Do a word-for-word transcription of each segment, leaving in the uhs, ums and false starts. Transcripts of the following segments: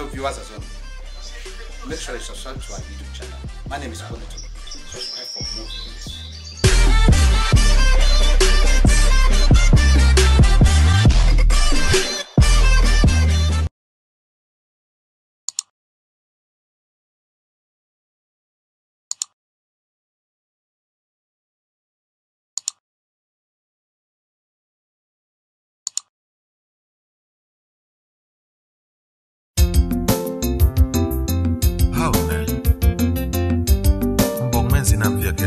Hello viewers as well. Make sure you subscribe to our YouTube channel. My name is Conito. Subscribe for more videos.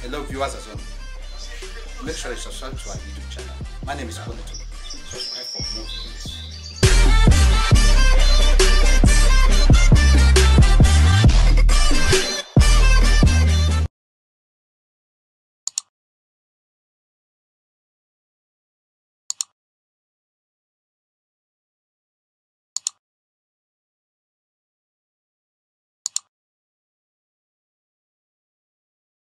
Hello viewers as well. Make sure you subscribe to our YouTube channel. My name is Conito. Subscribe for more videos.